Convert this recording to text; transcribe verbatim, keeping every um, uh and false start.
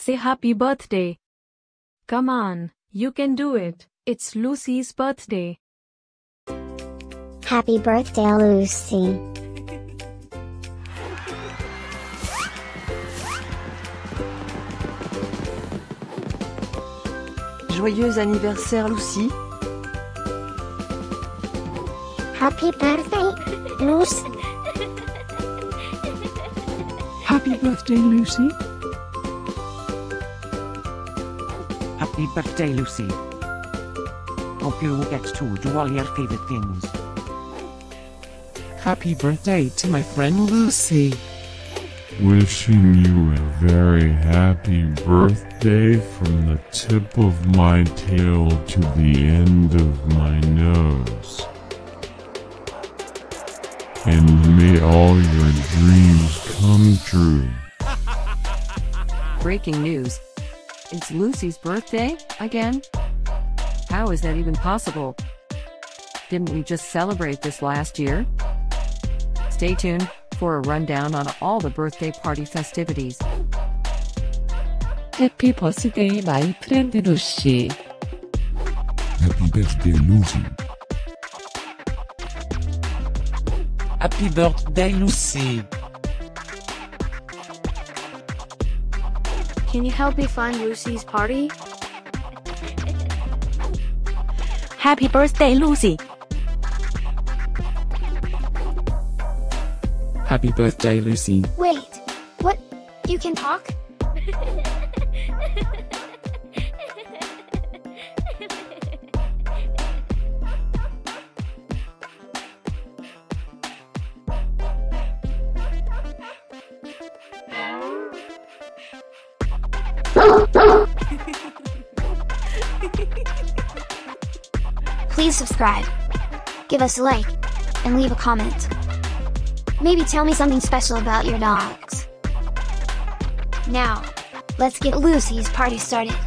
Say happy birthday. Come on, you can do it. It's Lucy's birthday. Happy birthday, Lucy. Joyeux anniversaire, Lucy. Happy birthday, Lucy. Happy birthday, Lucy. Happy birthday, Lucy. Hope you get to do all your favorite things. Happy birthday to my friend Lucy. Wishing you a very happy birthday from the tip of my tail to the end of my nose. And may all your dreams come true. Breaking news. It's Lucy's birthday, again? How is that even possible? Didn't we just celebrate this last year? Stay tuned for a rundown on all the birthday party festivities. Happy birthday, my friend Lucy. Happy birthday, Lucy. Happy birthday, Lucy. Can you help me find Lucy's party? Happy birthday, Lucy. Happy birthday, Lucy. Wait, what? You can talk? Please subscribe, give us a like, and leave a comment. Maybe tell me something special about your dogs. Now, let's get Lucy's party started.